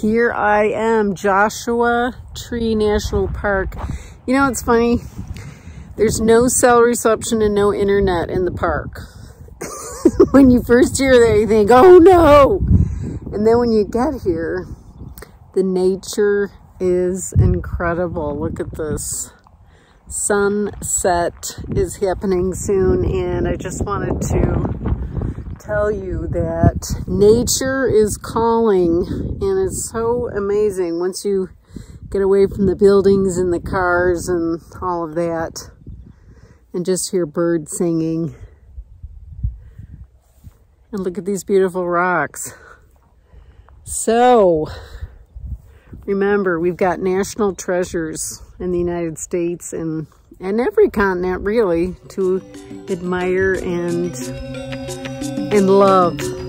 Here I am, Joshua Tree National Park. You know, it's funny. There's no cell reception and no internet in the park. When you first hear that, you think, oh no. And then when you get here, the nature is incredible. Look at this. Sunset is happening soon, and I just wanted to tell you that nature is calling, and it's so amazing once you get away from the buildings and the cars and all of that and just hear birds singing. And look at these beautiful rocks. So remember, we've got national treasures in the United States and every continent, really, to admire and love.